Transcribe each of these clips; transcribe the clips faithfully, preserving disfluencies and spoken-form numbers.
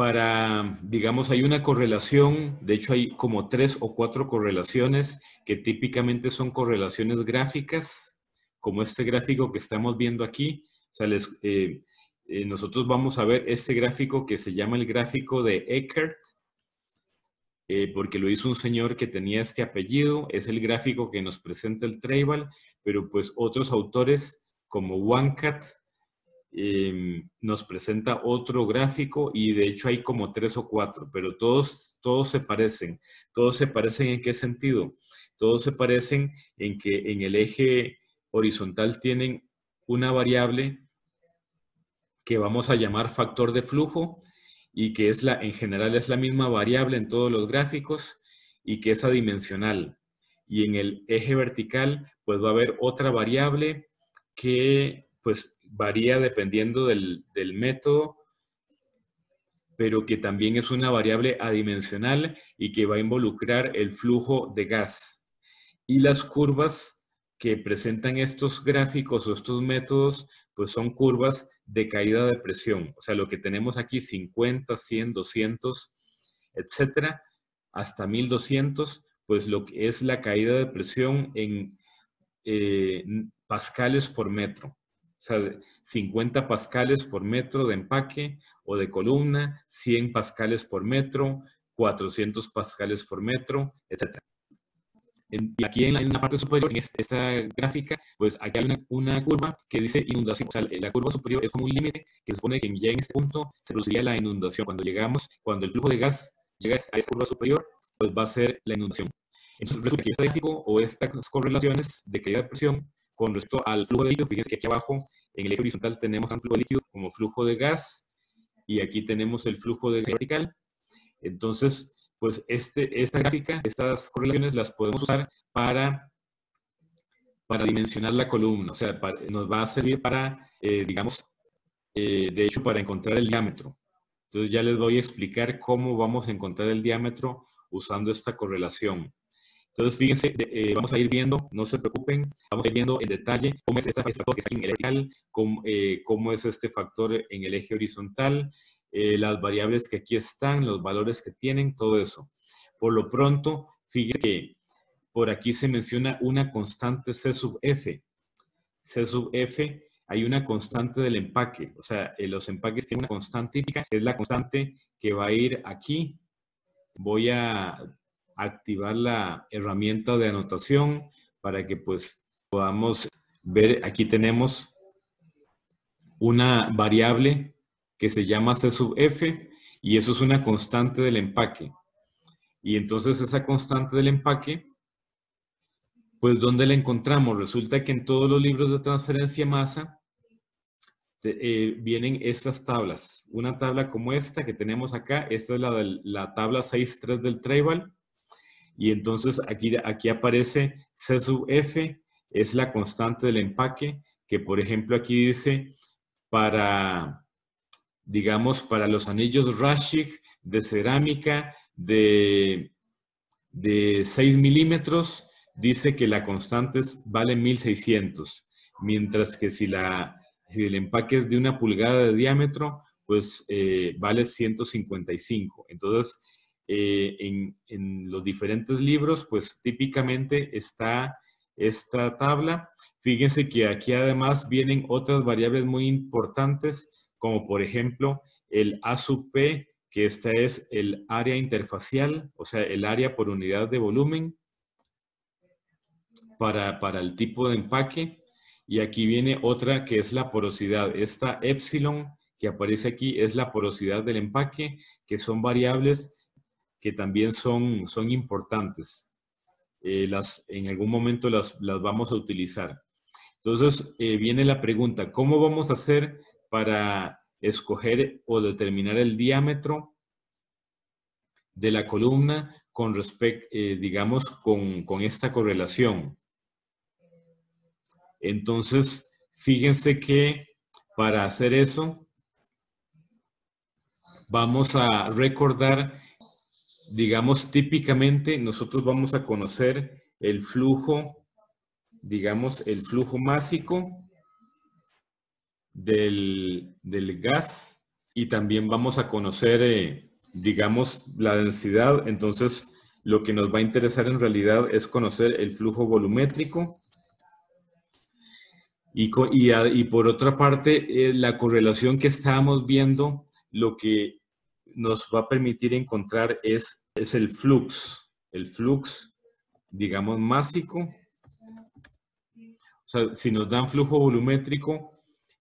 para, digamos, hay una correlación, de hecho hay como tres o cuatro correlaciones que típicamente son correlaciones gráficas, como este gráfico que estamos viendo aquí. O sea, les, eh, eh, nosotros vamos a ver este gráfico que se llama el gráfico de Eckert, eh, porque lo hizo un señor que tenía este apellido. Es el gráfico que nos presenta el Treybal, pero pues otros autores como Wankat eh, nos presenta otro gráfico y de hecho hay como tres o cuatro, pero todos, todos se parecen. ¿Todos se parecen en qué sentido? Todos se parecen en que en el eje horizontal tienen una variable que vamos a llamar factor de flujo y que es la, en general es la misma variable en todos los gráficos y que es adimensional. Y en el eje vertical pues va a haber otra variable que pues varía dependiendo del, del método, pero que también es una variable adimensional y que va a involucrar el flujo de gas. Y las curvas que presentan estos gráficos o estos métodos, pues son curvas de caída de presión. O sea, lo que tenemos aquí, cincuenta, cien, doscientos, etcétera, hasta mil doscientos, pues lo que es la caída de presión en eh, pascales por metro. O sea, cincuenta pascales por metro de empaque o de columna, cien pascales por metro, cuatrocientos pascales por metro, etcétera. Y aquí en la, en la parte superior, en este, esta gráfica, pues aquí hay una, una curva que dice inundación. O sea, la curva superior es como un límite que se supone que ya en este punto se produciría la inundación. Cuando llegamos, cuando el flujo de gas llega a esta curva superior, pues va a ser la inundación. Entonces, resulta que este gráfico o estas correlaciones de caída de presión con respecto al flujo de líquido, fíjense que aquí abajo en el eje horizontal tenemos un flujo de líquido como flujo de gas y aquí tenemos el flujo de gas vertical. Entonces, pues este, esta gráfica, estas correlaciones las podemos usar para, para dimensionar la columna. O sea, para, nos va a servir para, eh, digamos, eh, de hecho, para encontrar el diámetro. Entonces ya les voy a explicar cómo vamos a encontrar el diámetro usando esta correlación. Entonces, fíjense, eh, vamos a ir viendo, no se preocupen, vamos a ir viendo en detalle cómo es este factor que está en el vertical, cómo, eh, cómo es este factor en el eje horizontal, Eh, las variables que aquí están, los valores que tienen, todo eso. Por lo pronto, fíjense que por aquí se menciona una constante C sub F. C sub F, hay una constante del empaque. O sea, eh, los empaques tienen una constante típica, que es la constante que va a ir aquí. Voy a activar la herramienta de anotación para que pues podamos ver. Aquí tenemos una variable que se llama C sub F, y eso es una constante del empaque. Y entonces esa constante del empaque, pues ¿dónde la encontramos? Resulta que en todos los libros de transferencia de masa eh, vienen estas tablas. Una tabla como esta que tenemos acá, esta es la, la tabla seis punto tres del Treybal, y entonces aquí, aquí aparece C sub F, es la constante del empaque, que por ejemplo aquí dice para... digamos, para los anillos Raschig de cerámica de, de seis milímetros, dice que la constante vale mil seiscientos, mientras que si, la, si el empaque es de una pulgada de diámetro, pues eh, vale ciento cincuenta y cinco. Entonces, eh, en, en los diferentes libros, pues típicamente está esta tabla. Fíjense que aquí además vienen otras variables muy importantes, como por ejemplo el A sub P, que esta es el área interfacial, o sea, el área por unidad de volumen para, para el tipo de empaque. Y aquí viene otra que es la porosidad. Esta epsilon que aparece aquí es la porosidad del empaque, que son variables que también son, son importantes. Eh, las, en algún momento las, las vamos a utilizar. Entonces eh, viene la pregunta, ¿cómo vamos a hacer para escoger o determinar el diámetro de la columna con respecto, eh, digamos, con, con esta correlación? Entonces, fíjense que para hacer eso, vamos a recordar, digamos, típicamente nosotros vamos a conocer el flujo, digamos, el flujo másico, Del, del gas y también vamos a conocer, eh, digamos, la densidad. Entonces, lo que nos va a interesar en realidad es conocer el flujo volumétrico y, y, y por otra parte, eh, la correlación que estábamos viendo, lo que nos va a permitir encontrar es, es el flux, el flux, digamos, másico. O sea, si nos dan flujo volumétrico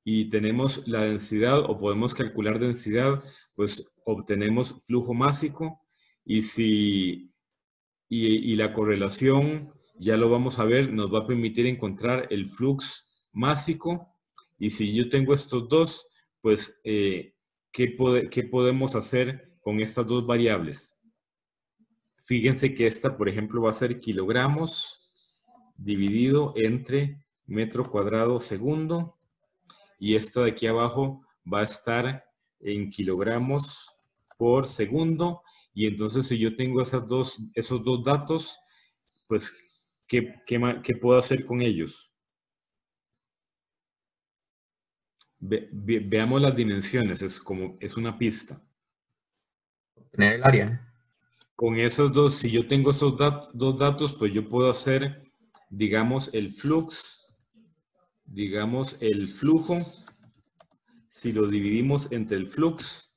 y tenemos la densidad o podemos calcular densidad, pues obtenemos flujo másico. Y si y, y la correlación, ya lo vamos a ver, nos va a permitir encontrar el flux másico. Y si yo tengo estos dos, pues eh, ¿qué, pod- qué podemos hacer con estas dos variables? Fíjense que esta, por ejemplo, va a ser kilogramos dividido entre metro cuadrado segundo. Y esta de aquí abajo va a estar en kilogramos por segundo. Y entonces, si yo tengo esas dos, esos dos datos, pues, ¿qué, qué, qué puedo hacer con ellos? Ve, ve, veamos las dimensiones, es como es una pista. Obtener el área. Con esos dos, si yo tengo esos dat, dos datos, pues yo puedo hacer, digamos, el flux, digamos, el flujo. Si lo dividimos entre el flux,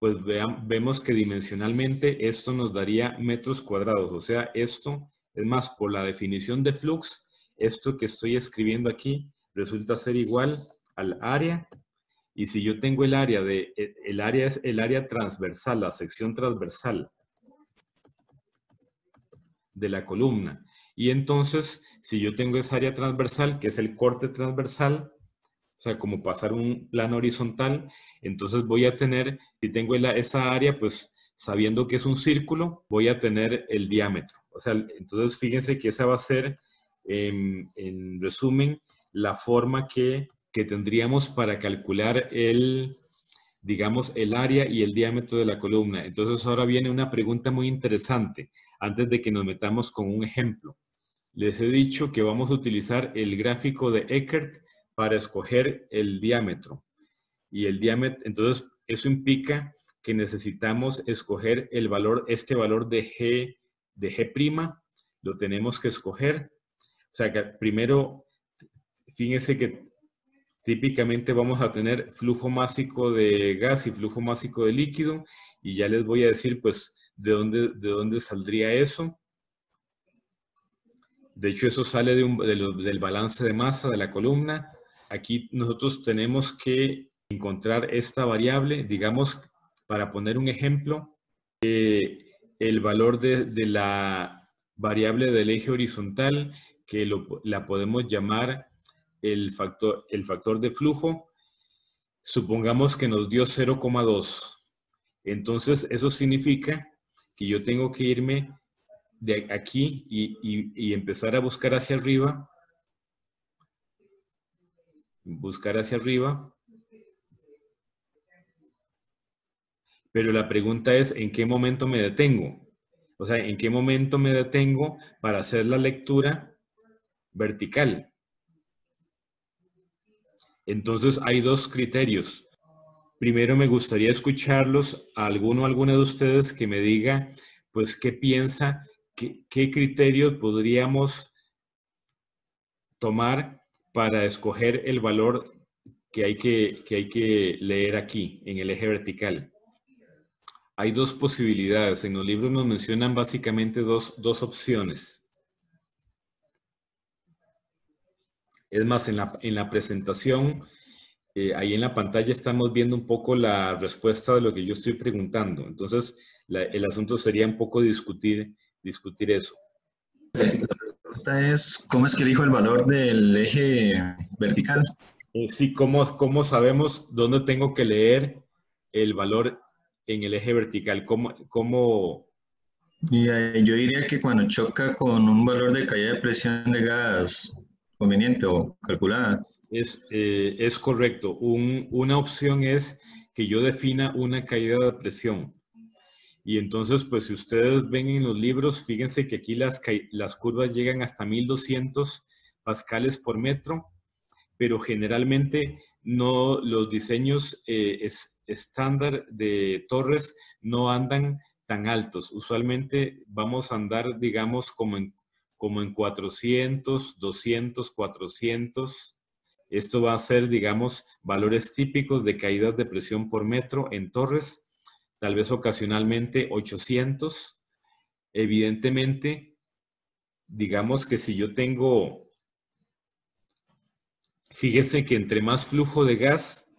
pues vean, vemos que dimensionalmente esto nos daría metros cuadrados. O sea, esto, es más, por la definición de flux, esto que estoy escribiendo aquí resulta ser igual al área. Y si yo tengo el área, de, el área es el área transversal, la sección transversal de la columna. Y entonces, si yo tengo esa área transversal, que es el corte transversal, o sea, como pasar un plano horizontal, entonces voy a tener, si tengo la, esa área, pues sabiendo que es un círculo, voy a tener el diámetro. O sea, entonces fíjense que esa va a ser, eh, en resumen, la forma que, que tendríamos para calcular el, digamos, el área y el diámetro de la columna. Entonces ahora viene una pregunta muy interesante, antes de que nos metamos con un ejemplo. Les he dicho que vamos a utilizar el gráfico de Eckert para escoger el diámetro. Y el diámetro, entonces, eso implica que necesitamos escoger el valor, este valor de G, de G', lo tenemos que escoger. O sea, que primero, fíjense que típicamente vamos a tener flujo másico de gas y flujo másico de líquido, y ya les voy a decir, pues, de dónde, de dónde saldría eso. De hecho, eso sale de un, de lo, del balance de masa de la columna. Aquí nosotros tenemos que encontrar esta variable, digamos, para poner un ejemplo, eh, el valor de, de la variable del eje horizontal, que lo, la podemos llamar el factor, el factor de flujo. Supongamos que nos dio cero coma dos. Entonces, eso significa que yo tengo que irme de aquí y, y, y empezar a buscar hacia arriba. Buscar hacia arriba. Pero la pregunta es, ¿en qué momento me detengo? O sea, ¿en qué momento me detengo para hacer la lectura vertical? Entonces, hay dos criterios. Primero, me gustaría escucharlos a alguno o alguna de ustedes que me diga, pues, ¿qué piensa? ¿Qué, qué criterios podríamos tomar para escoger el valor que hay que, que hay que leer aquí, en el eje vertical? Hay dos posibilidades. En los libros nos mencionan básicamente dos, dos opciones. Es más, en la, en la presentación, eh, ahí en la pantalla estamos viendo un poco la respuesta de lo que yo estoy preguntando. Entonces, la, el asunto sería un poco discutir, discutir eso. Es, ¿cómo es que elijo el valor del eje vertical? Sí, ¿cómo, cómo sabemos dónde tengo que leer el valor en el eje vertical? ¿Cómo? cómo... Y, yo diría que cuando choca con un valor de caída de presión de gas conveniente o calculada. Es, eh, es correcto. Un, una opción es que yo defina una caída de presión. Y entonces, pues, si ustedes ven en los libros, fíjense que aquí las, las curvas llegan hasta mil doscientos pascales por metro, pero generalmente no, los diseños eh, es, estándar de torres no andan tan altos. Usualmente vamos a andar, digamos, como en, como en cuatrocientos, doscientos, cuatrocientos. Esto va a ser, digamos, valores típicos de caídas de presión por metro en torres, tal vez ocasionalmente ochocientos. Evidentemente, digamos que si yo tengo, fíjese que entre más flujo de gas,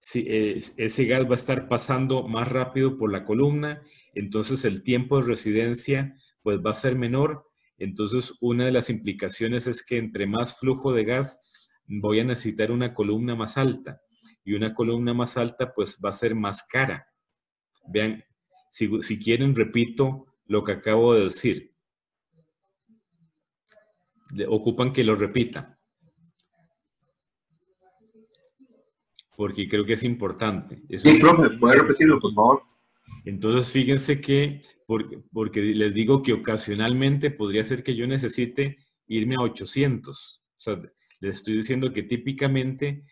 si ese gas va a estar pasando más rápido por la columna, entonces el tiempo de residencia pues va a ser menor. Entonces una de las implicaciones es que entre más flujo de gas voy a necesitar una columna más alta, y una columna más alta pues va a ser más cara. Vean, si, si quieren repito lo que acabo de decir. Ocupan que lo repita, porque creo que es importante. Eso sí, profe, ¿puede repetirlo, por favor? Entonces, fíjense que, porque, porque les digo que ocasionalmente podría ser que yo necesite irme a ochocientos. O sea, les estoy diciendo que típicamente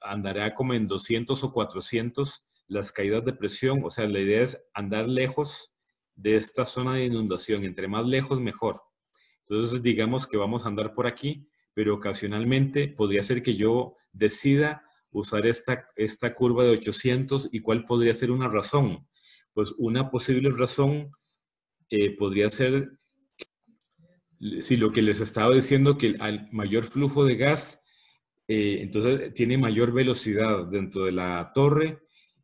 andará como en doscientos o cuatrocientos las caídas de presión. O sea, la idea es andar lejos de esta zona de inundación. Entre más lejos, mejor. Entonces, digamos que vamos a andar por aquí, pero ocasionalmente podría ser que yo decida usar esta, esta curva de ochocientos. ¿Y cuál podría ser una razón? Pues una posible razón eh, podría ser, que, si lo que les estaba diciendo, que al mayor flujo de gas, eh, entonces tiene mayor velocidad dentro de la torre,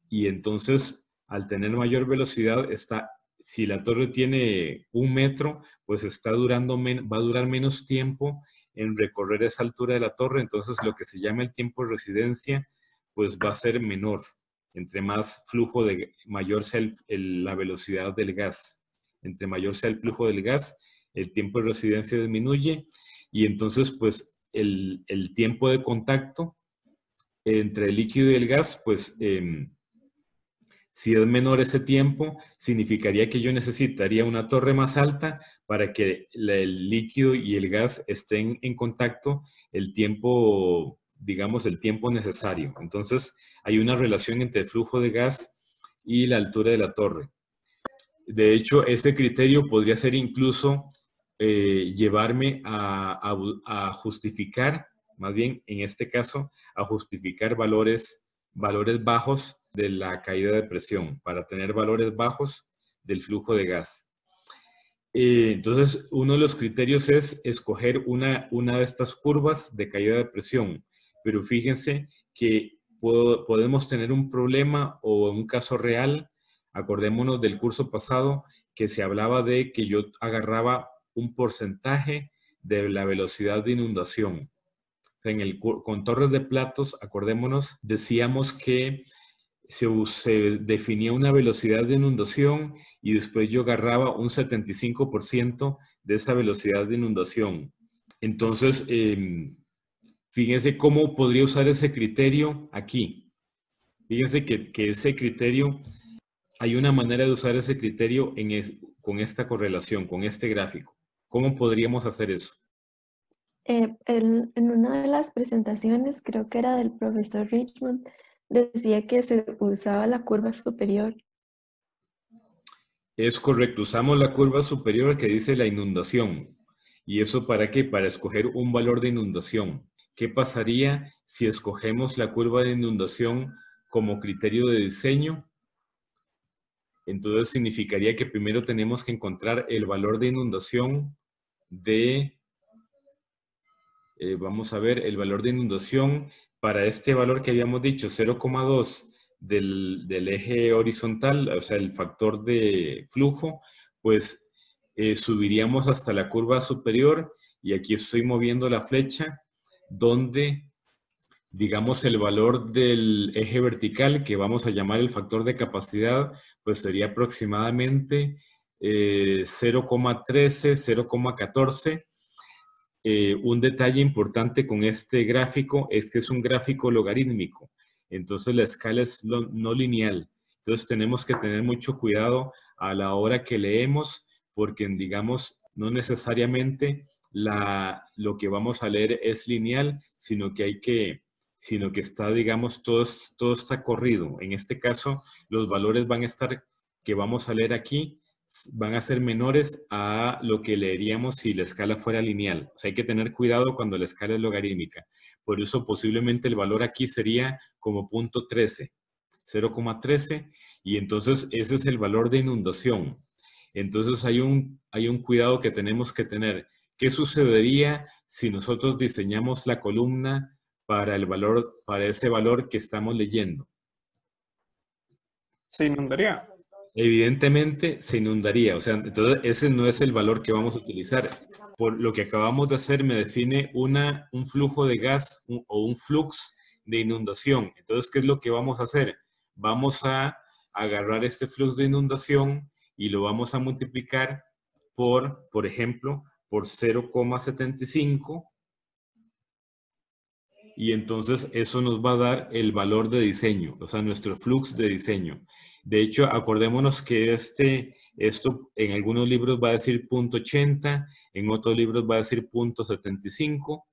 y entonces al tener mayor velocidad, está, si la torre tiene un metro, pues está durando va a durar menos tiempo en recorrer esa altura de la torre, entonces lo que se llama el tiempo de residencia, pues va a ser menor, entre más flujo de, mayor sea el, el, la velocidad del gas. Entre mayor sea el flujo del gas, el tiempo de residencia disminuye, y entonces pues el, el tiempo de contacto entre el líquido y el gas, pues eh, si es menor ese tiempo, significaría que yo necesitaría una torre más alta para que el líquido y el gas estén en contacto el tiempo, digamos, el tiempo necesario. Entonces, hay una relación entre el flujo de gas y la altura de la torre. De hecho, ese criterio podría ser incluso eh, llevarme a, a, a justificar, más bien en este caso, a justificar valores, valores bajos de la caída de presión, para tener valores bajos del flujo de gas. Eh, entonces, uno de los criterios es escoger una, una de estas curvas de caída de presión, pero fíjense que puedo, podemos tener un problema o un caso real. Acordémonos del curso pasado que se hablaba de que yo agarraba un porcentaje de la velocidad de inundación. En el, con torres de platos, acordémonos, decíamos que Se, se definía una velocidad de inundación y después yo agarraba un setenta y cinco por ciento de esa velocidad de inundación. Entonces, eh, fíjense cómo podría usar ese criterio aquí. Fíjense que, que ese criterio, hay una manera de usar ese criterio en es, con esta correlación, con este gráfico. ¿Cómo podríamos hacer eso? Eh, en, en una de las presentaciones, creo que era del profesor Richmond, decía que se usaba la curva superior. Es correcto, usamos la curva superior que dice la inundación. ¿Y eso para qué? Para escoger un valor de inundación. ¿Qué pasaría si escogemos la curva de inundación como criterio de diseño? Entonces significaría que primero tenemos que encontrar el valor de inundación de... Eh, vamos a ver, el valor de inundación... Para este valor que habíamos dicho, cero coma dos del, del eje horizontal, o sea, el factor de flujo, pues eh, subiríamos hasta la curva superior, y aquí estoy moviendo la flecha, donde, digamos, el valor del eje vertical, que vamos a llamar el factor de capacidad, pues sería aproximadamente eh, cero coma trece, cero coma catorce. Eh, un detalle importante con este gráfico es que es un gráfico logarítmico, entonces la escala es lo, no lineal. Entonces tenemos que tener mucho cuidado a la hora que leemos, porque digamos no necesariamente la, lo que vamos a leer es lineal, sino que hay que, sino que está, digamos, todo, todo está corrido. En este caso, los valores van a estar, que vamos a leer aquí, van a ser menores a lo que leeríamos si la escala fuera lineal. O sea, hay que tener cuidado cuando la escala es logarítmica. Por eso, posiblemente el valor aquí sería como punto trece, cero coma trece, y entonces ese es el valor de inundación. Entonces hay un, hay un cuidado que tenemos que tener. ¿Qué sucedería si nosotros diseñamos la columna para el valor, para ese valor que estamos leyendo? ¿Se inundaría? Evidentemente se inundaría. O sea, entonces ese no es el valor que vamos a utilizar. Por lo que acabamos de hacer, me define una, un flujo de gas un, o un flux de inundación. Entonces, ¿qué es lo que vamos a hacer? Vamos a agarrar este flux de inundación y lo vamos a multiplicar por, por ejemplo, por cero coma setenta y cinco. Y entonces eso nos va a dar el valor de diseño, o sea, nuestro flux de diseño. De hecho, acordémonos que este, esto en algunos libros va a decir punto ochenta, en otros libros va a decir punto setenta y cinco.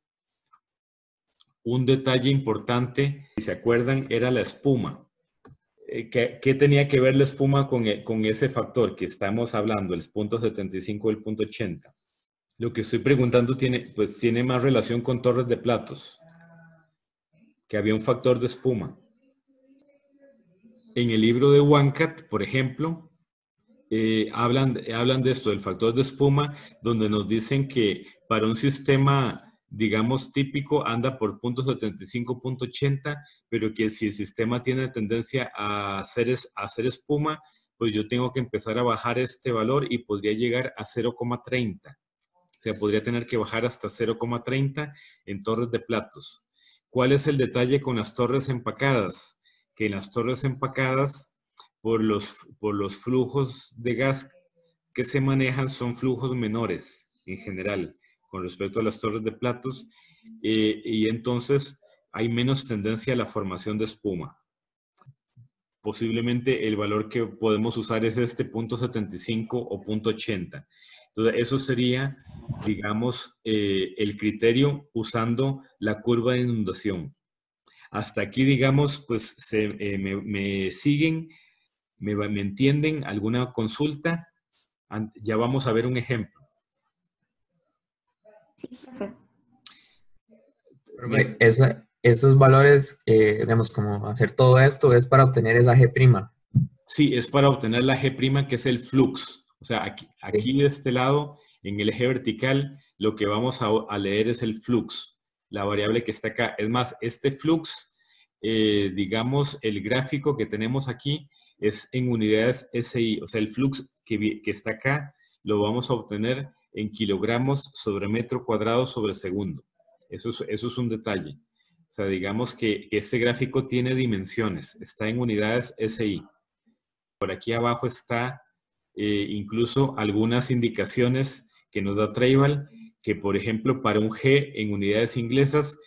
Un detalle importante, si se acuerdan, era la espuma. ¿Qué, qué tenía que ver la espuma con, con ese factor que estamos hablando, el punto setenta y cinco o el punto ochenta? Lo que estoy preguntando tiene, pues, tiene más relación con torres de platos, que había un factor de espuma. En el libro de Wankat, por ejemplo, eh, hablan, hablan de esto, del factor de espuma, donde nos dicen que para un sistema, digamos, típico, anda por punto setenta y cinco, punto ochenta, pero que si el sistema tiene tendencia a hacer, a hacer espuma, pues yo tengo que empezar a bajar este valor y podría llegar a cero coma treinta. O sea, podría tener que bajar hasta cero coma treinta en torres de platos. ¿Cuál es el detalle con las torres empacadas? Que en las torres empacadas, por los, por los flujos de gas que se manejan, son flujos menores en general, con respecto a las torres de platos, eh, y entonces hay menos tendencia a la formación de espuma. Posiblemente el valor que podemos usar es este punto setenta y cinco o punto ochenta. Entonces, eso sería, digamos, eh, el criterio usando la curva de inundación. Hasta aquí, digamos, pues se, eh, me, me siguen, me, me entienden, alguna consulta. Ya vamos a ver un ejemplo. Esa, esos valores, eh, digamos, como hacer todo esto, es para obtener esa G'. Sí, es para obtener la G', que es el flux. O sea, aquí, aquí de este lado, en el eje vertical, lo que vamos a, a leer es el flux, la variable que está acá. Es más, este flux, eh, digamos, el gráfico que tenemos aquí es en unidades S I. O sea, el flux que, que está acá lo vamos a obtener en kilogramos sobre metro cuadrado sobre segundo. Eso es, eso es un detalle. O sea, digamos que este gráfico tiene dimensiones. Está en unidades S I. Por aquí abajo está... Eh, incluso algunas indicaciones que nos da Treybal, que por ejemplo para un G en unidades inglesas,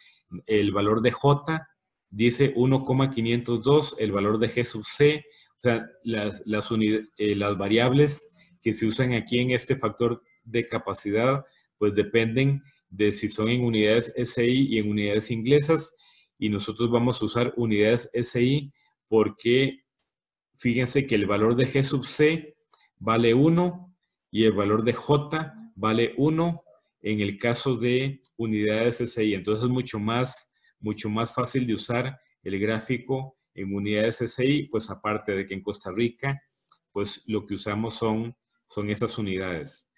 el valor de J dice uno coma quinientos dos, el valor de G sub C, o sea, las, las, eh, las variables que se usan aquí en este factor de capacidad, pues dependen de si son en unidades S I y en unidades inglesas, y nosotros vamos a usar unidades S I porque fíjense que el valor de G sub C vale uno y el valor de J vale uno en el caso de unidades S I. Entonces es mucho más, mucho más fácil de usar el gráfico en unidades S I, pues aparte de que en Costa Rica, pues lo que usamos son, son estas unidades.